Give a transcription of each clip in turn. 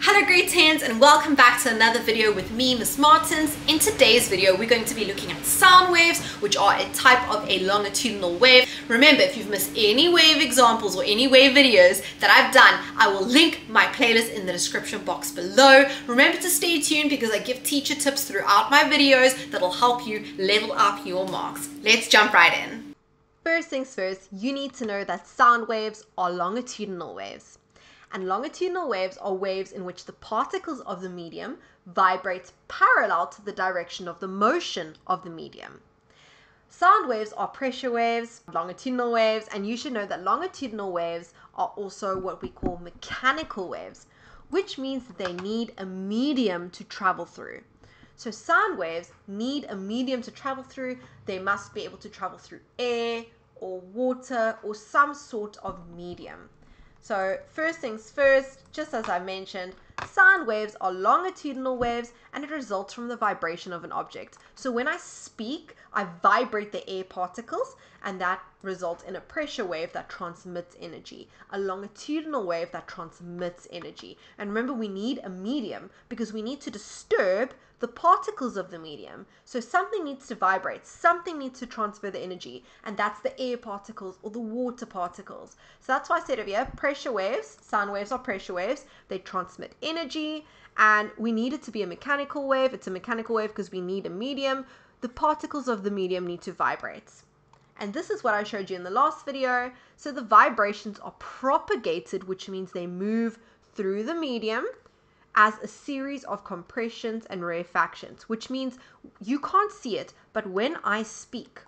Hello greetings and welcome back to another video with me, Miss Martins. In today's video we're going to be looking at sound waves, which are a type of a longitudinal wave. Remember, if you've missed any wave examples or any wave videos that I've done, I will link my playlist in the description box below. Remember to stay tuned because I give teacher tips throughout my videos that will help you level up your marks. Let's jump right in. First things first, you need to know that sound waves are longitudinal waves. And longitudinal waves are waves in which the particles of the medium vibrate parallel to the direction of the motion of the medium. Sound waves are pressure waves, longitudinal waves, and you should know that longitudinal waves are also what we call mechanical waves, which means that they need a medium to travel through. So sound waves need a medium to travel through. They must be able to travel through air or water or some sort of medium. So first things first, just as I mentioned, sound waves are longitudinal waves and it results from the vibration of an object. So when I speak, I vibrate the air particles and that results in a pressure wave that transmits energy, a longitudinal wave that transmits energy. And remember, we need a medium because we need to disturb the particles of the medium. So something needs to vibrate, something needs to transfer the energy, and that's the air particles or the water particles. So that's why I said over here, pressure waves, sound waves are pressure waves, they transmit energy, and we need it to be a mechanical wave. It's a mechanical wave because we need a medium. The particles of the medium need to vibrate. And this is what I showed you in the last video. So the vibrations are propagated, which means they move through the medium as a series of compressions and rarefactions, which means you can't see it, but when I speak,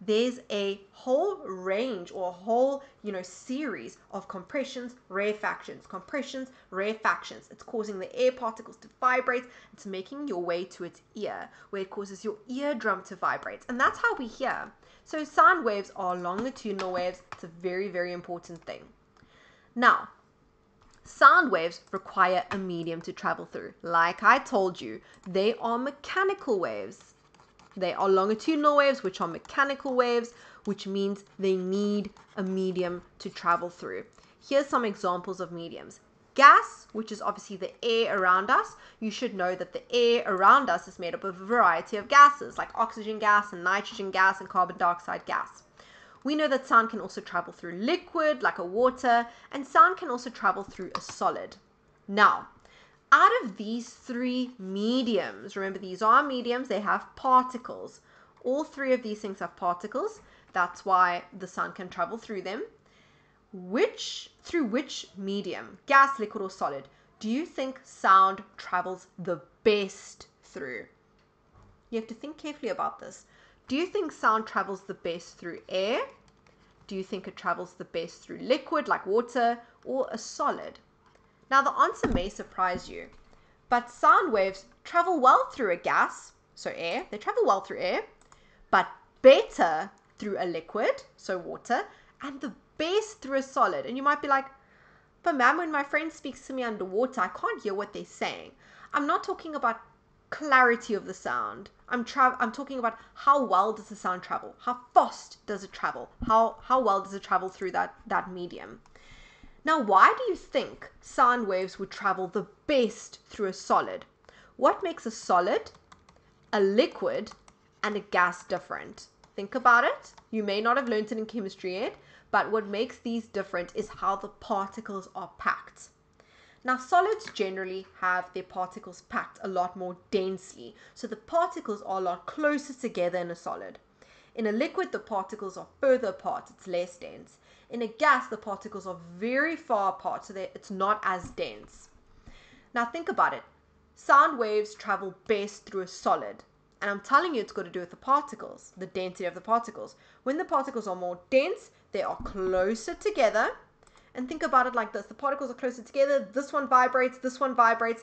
there's a whole range or a whole, series of compressions, rarefactions, compressions, rarefactions. It's causing the air particles to vibrate. It's making your way to its ear, where it causes your eardrum to vibrate. And that's how we hear. So sound waves are longitudinal waves. It's a very, very important thing. Now, sound waves require a medium to travel through. Like I told you, they are mechanical waves. They are longitudinal waves, which are mechanical waves, which means they need a medium to travel through. Here's some examples of mediums. Gas, which is obviously the air around us. You should know that the air around us is made up of a variety of gases, like oxygen gas and nitrogen gas and carbon dioxide gas. We know that sound can also travel through liquid, like a water, and sound can also travel through a solid. Now, out of these three mediums, remember these are mediums, they have particles. All three of these things have particles. That's why the sound can travel through them. Through which medium, gas, liquid, or solid, do you think sound travels the best through? You have to think carefully about this. Do you think sound travels the best through air? Do you think it travels the best through liquid like water or a solid? Now the answer may surprise you, but sound waves travel well through a gas, so air, they travel well through air, but better through a liquid, so water, and the best through a solid. And you might be like, but ma'am, when my friend speaks to me underwater, I can't hear what they're saying. I'm not talking about clarity of the sound. I'm talking about how well does the sound travel? How fast does it travel? How well does it travel through that medium? Now, why do you think sound waves would travel the best through a solid? What makes a solid, a liquid, and a gas different? Think about it. You may not have learned it in chemistry yet, but what makes these different is how the particles are packed. Now, solids generally have their particles packed a lot more densely, so the particles are a lot closer together in a solid. In a liquid, the particles are further apart, it's less dense. In a gas, the particles are very far apart, so it's not as dense. Now, think about it. Sound waves travel best through a solid, and I'm telling you it's got to do with the particles, the density of the particles. When the particles are more dense, they are closer together. And think about it like this. The particles are closer together. This one vibrates. This one vibrates.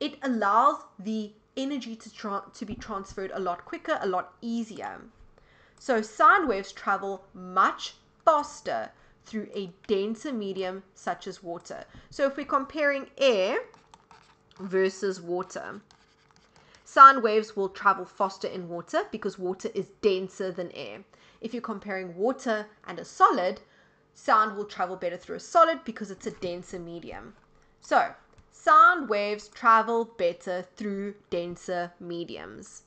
It allows the energy to be transferred a lot quicker, a lot easier. So sound waves travel much faster through a denser medium such as water. So if we're comparing air versus water, sound waves will travel faster in water because water is denser than air. If you're comparing water and a solid, sound will travel better through a solid because it's a denser medium. So sound waves travel better through denser mediums.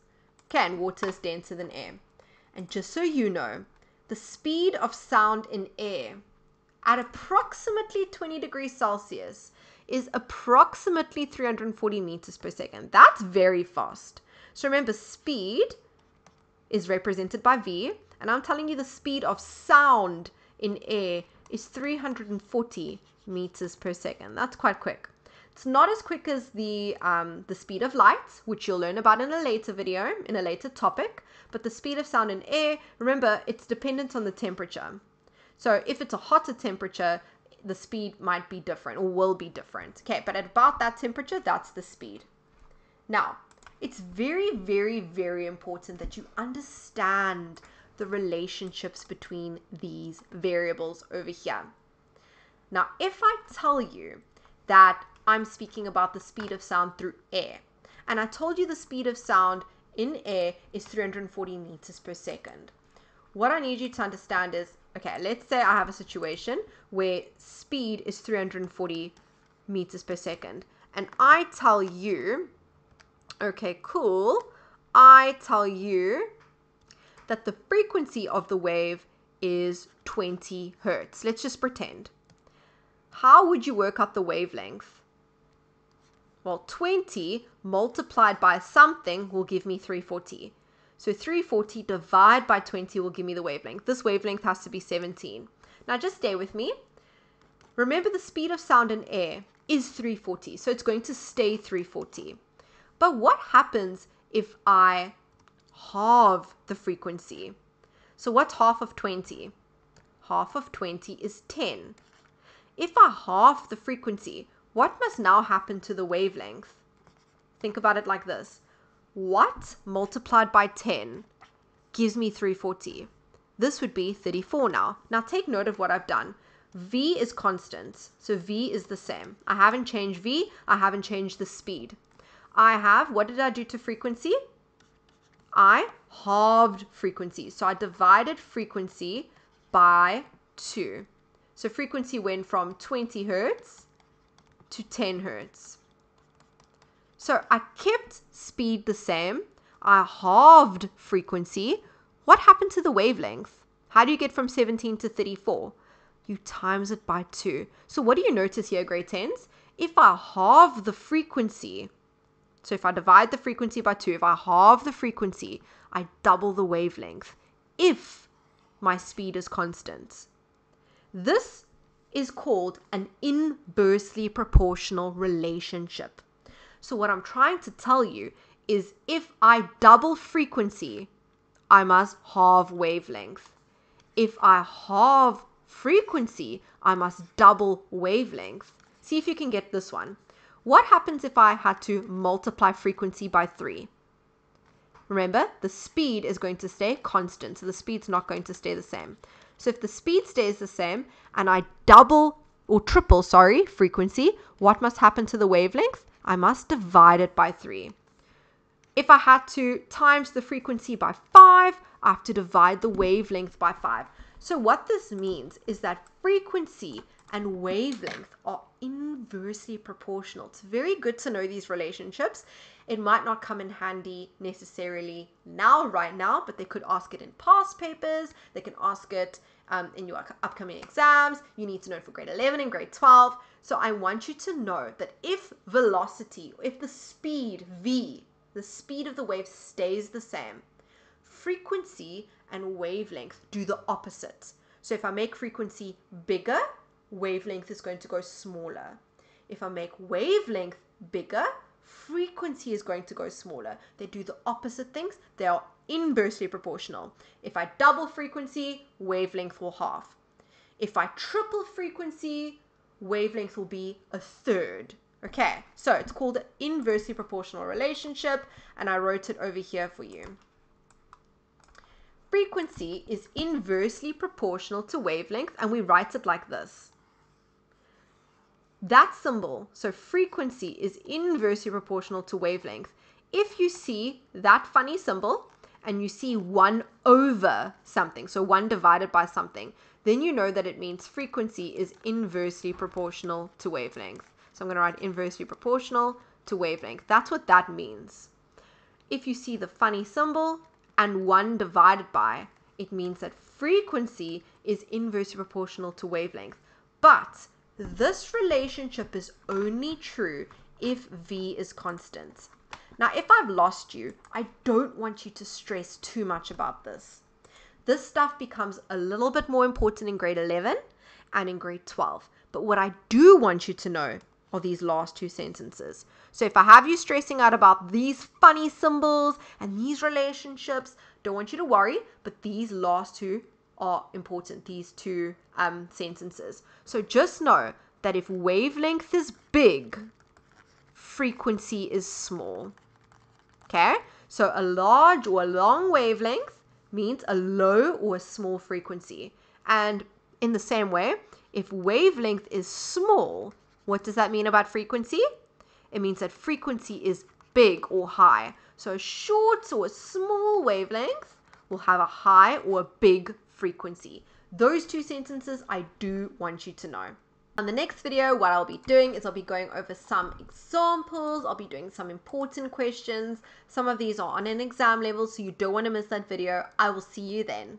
Okay, and water is denser than air. And just so you know, the speed of sound in air at approximately 20 degrees Celsius is approximately 340 meters per second. That's very fast. So remember, speed is represented by V, and I'm telling you the speed of sound in air is 340 meters per second. That's quite quick. It's not as quick as the speed of light, which you'll learn about in a later video, in a later topic, but the speed of sound in air, remember, it's dependent on the temperature. So if it's a hotter temperature, the speed might be different or will be different. Okay, but at about that temperature, that's the speed. Now, it's very, very, very important that you understand the relationships between these variables over here. Now, if I tell you that I'm speaking about the speed of sound through air, and I told you the speed of sound in air is 340 meters per second. What I need you to understand is, okay, let's say I have a situation where speed is 340 meters per second, and I tell you, okay, cool, I tell you that the frequency of the wave is 20 hertz. Let's just pretend. How would you work out the wavelength? Well, 20 multiplied by something will give me 340. So 340 divided by 20 will give me the wavelength. This wavelength has to be 17. Now just stay with me. Remember, the speed of sound in air is 340. So it's going to stay 340. But what happens if I halve the frequency? So what's half of 20? Half of 20 is 10. If I halve the frequency, what must now happen to the wavelength? Think about it like this. What multiplied by 10 gives me 340? This would be 34 now. Now take note of what I've done. V is constant, so V is the same. I haven't changed V, I haven't changed the speed. I have, what did I do to frequency? I halved frequency, so I divided frequency by 2. So frequency went from 20 hertz to 10 hertz. So I kept speed the same. I halved frequency. What happened to the wavelength? How do you get from 17 to 34? You times it by 2. So what do you notice here, grade 10s? If I halve the frequency, so if I divide the frequency by 2, if I halve the frequency, I double the wavelength if my speed is constant. This is called an inversely proportional relationship. So what I'm trying to tell you is if I double frequency, I must halve wavelength. If I halve frequency, I must double wavelength. See if you can get this one. What happens if I had to multiply frequency by 3? Remember, the speed is going to stay constant, so the speed's not going to stay the same. So if the speed stays the same and I double or triple, sorry, frequency, what must happen to the wavelength? I must divide it by 3. If I had to times the frequency by 5, I have to divide the wavelength by 5. So what this means is that frequency and wavelength are inversely proportional. It's very good to know these relationships. It might not come in handy necessarily now, right now, but they could ask it in past papers. They can ask it in your upcoming exams. You need to know for grade 11 and grade 12. So I want you to know that if velocity, if the speed, V, the speed of the wave stays the same, frequency and wavelength do the opposite. So if I make frequency bigger, wavelength is going to go smaller. If I make wavelength bigger, frequency is going to go smaller. They do the opposite things. They are inversely proportional. If I double frequency, wavelength will halve. If I triple frequency, wavelength will be a third. Okay, so it's called an inversely proportional relationship, and I wrote it over here for you. Frequency is inversely proportional to wavelength, and we write it like this. That symbol, so frequency is inversely proportional to wavelength. If you see that funny symbol and you see 1 over something, so 1 divided by something, then you know that it means frequency is inversely proportional to wavelength. So I'm going to write inversely proportional to wavelength. That's what that means. If you see the funny symbol and 1 divided by, it means that frequency is inversely proportional to wavelength. But this relationship is only true if V is constant. Now, if I've lost you, I don't want you to stress too much about this. This stuff becomes a little bit more important in grade 11 and in grade 12. But what I do want you to know are these last two sentences. So if I have you stressing out about these funny symbols and these relationships, don't want you to worry, but these last two are important, these two sentences. So just know that if wavelength is big, frequency is small. Okay, so a large or a long wavelength means a low or a small frequency. And in the same way, if wavelength is small, what does that mean about frequency? It means that frequency is big or high. So a short or a small wavelength will have a high or a big frequency. Those two sentences I do want you to know. On the next video, what I'll be doing is I'll be going over some examples. I'll be doing some important questions. Some of these are on an exam level, so you don't want to miss that video. I will see you then.